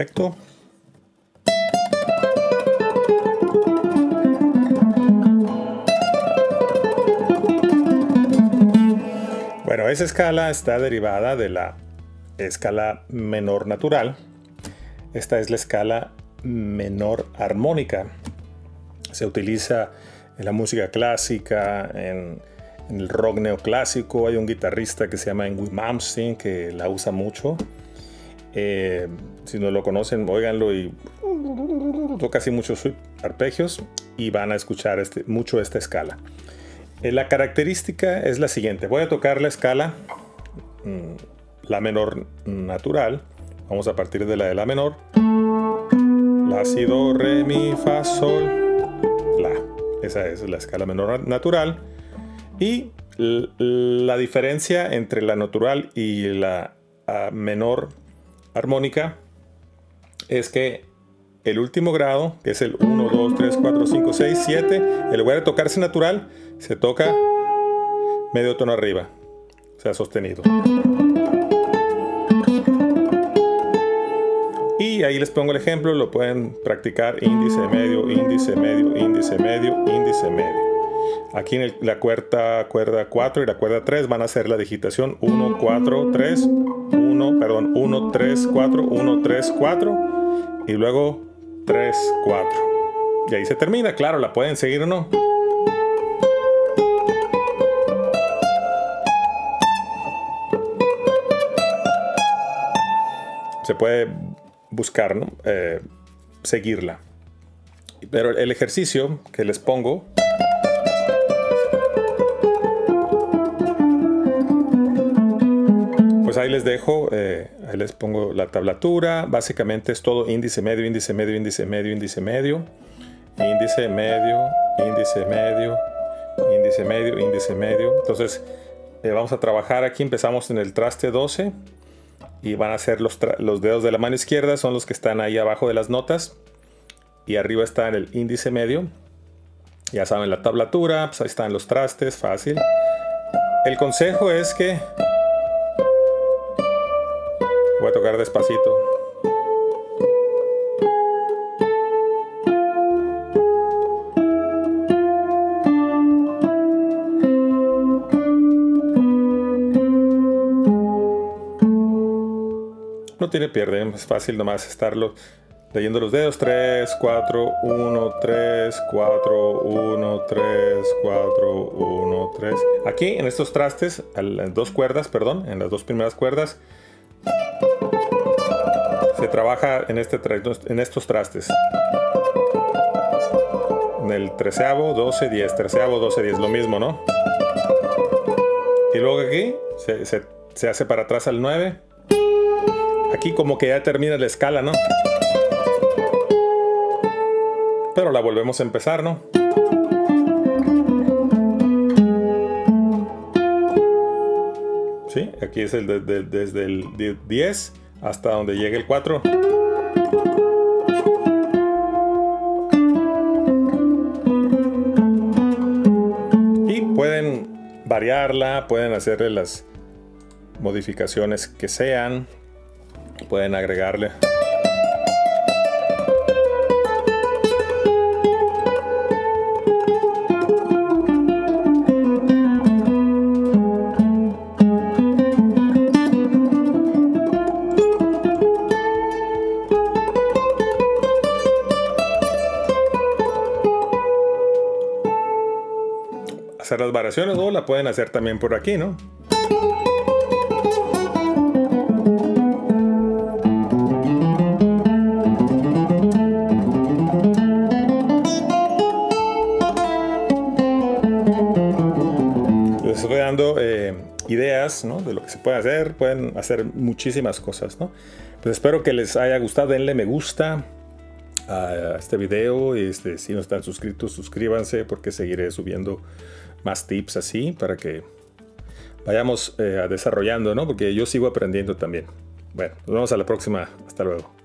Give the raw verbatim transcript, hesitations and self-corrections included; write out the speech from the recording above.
perfecto. Bueno, esa escala está derivada de la escala menor natural. Esta es la escala menor armónica. Se utiliza en la música clásica, en, en el rock neoclásico. Hay un guitarrista que se llama Yngwie Malmsteen que la usa mucho. Eh, si no lo conocen, óiganlo, y toca así muchos arpegios y van a escuchar este, mucho esta escala. Eh, la característica es la siguiente. Voy a tocar la escala la menor natural. Vamos a partir de la de la menor. La, si, do, re, mi, fa, sol, la. Esa es la escala menor natural. Y la diferencia entre la natural y la uh, menor armónica es que el último grado, que es el uno, dos, tres, cuatro, cinco, seis, siete, en lugar de tocarse natural, se toca medio tono arriba. O sea, sostenido. Y ahí les pongo el ejemplo, lo pueden practicar: índice medio, índice medio, índice medio, índice medio. Aquí en el, la cuarta cuerda cuatro y la cuerda tres van a hacer la digitación uno, cuatro, tres, uno, perdón, uno, tres, cuatro, uno, tres, cuatro y luego tres, cuatro. Y ahí se termina, claro, la pueden seguir o no. Se puede buscar, ¿no? Eh, seguirla. Pero el ejercicio que les pongo pues ahí les dejo, eh, ahí les pongo la tablatura. Básicamente es todo índice medio, índice medio, índice medio, índice medio, índice medio, índice medio, índice medio, índice medio. Entonces eh, vamos a trabajar aquí. Empezamos en el traste doce y van a ser los, los dedos de la mano izquierda, son los que están ahí abajo de las notas, y arriba está el índice medio. Ya saben la tablatura, pues ahí están los trastes, fácil. El consejo es que voy a tocar despacito. No tiene pierde, es fácil nomás estarlo leyendo los dedos. tres, cuatro, uno, tres, cuatro, uno, tres, cuatro, uno, tres. Aquí en estos trastes, en las dos cuerdas, perdón, en las dos primeras cuerdas, se trabaja en, este, en estos trastes. En el treceavo, doce, diez, treceavo, doce, diez, lo mismo, ¿no? Y luego aquí se, se, se hace para atrás al nueve. Aquí como que ya termina la escala, ¿no? Pero la volvemos a empezar, ¿no? Sí, aquí es el de, de, desde el diez hasta donde llegue el cuatro. Y pueden variarla, pueden hacerle las modificaciones que sean. Pueden agregarle. Hacer las variaciones o la pueden hacer también por aquí, ¿no? Eh, ideas, ¿no? De lo que se puede hacer. Pueden hacer muchísimas cosas, ¿no? Pues espero que les haya gustado. Denle me gusta a este video, y este, si no están suscritos, suscríbanse, porque seguiré subiendo más tips así para que vayamos eh, desarrollando, ¿no? Porque yo sigo aprendiendo también. Bueno, nos vemos a la próxima. Hasta luego.